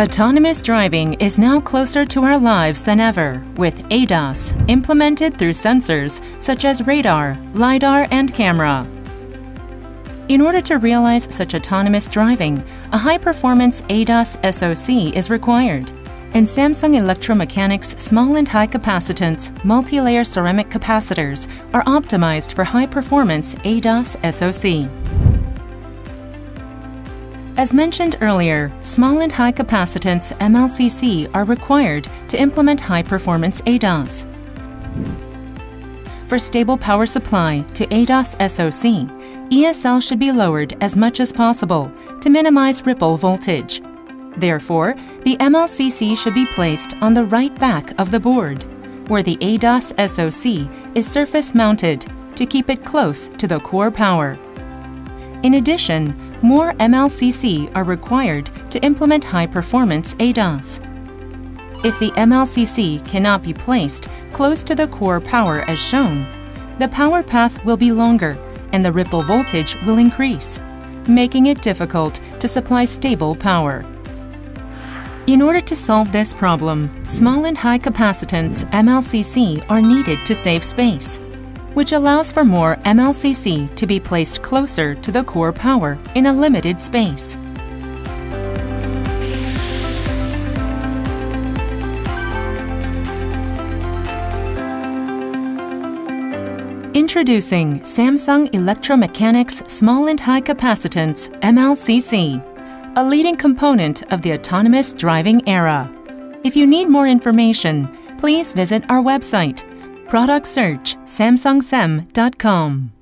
Autonomous driving is now closer to our lives than ever, with ADAS implemented through sensors such as radar, LiDAR, and camera. In order to realize such autonomous driving, a high-performance ADAS SOC is required, and Samsung Electro-Mechanics small and high-capacitance multi-layer ceramic capacitors are optimized for high-performance ADAS SOC. As mentioned earlier, small and high-capacitance MLCC are required to implement high-performance ADAS. For stable power supply to ADAS SoC, ESL should be lowered as much as possible to minimize ripple voltage. Therefore, the MLCC should be placed on the right back of the board, where the ADAS SoC is surface-mounted to keep it close to the core power. In addition, more MLCC are required to implement high-performance ADAS. If the MLCC cannot be placed close to the core power as shown, the power path will be longer and the ripple voltage will increase, making it difficult to supply stable power. In order to solve this problem, small and high-capacitance MLCC are needed to save space, which allows for more MLCC to be placed closer to the core power in a limited space. Introducing Samsung Electro-Mechanics small and high-capacitance MLCC, a leading component of the autonomous driving era. If you need more information, please visit our website. Product search samsungsem.com.